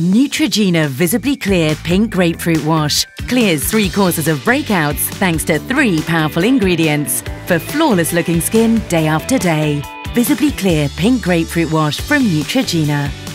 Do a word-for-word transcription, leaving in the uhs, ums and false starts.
Neutrogena Visibly Clear Pink Grapefruit Wash clears three causes of breakouts thanks to three powerful ingredients for flawless looking skin day after day. Visibly Clear Pink Grapefruit Wash from Neutrogena.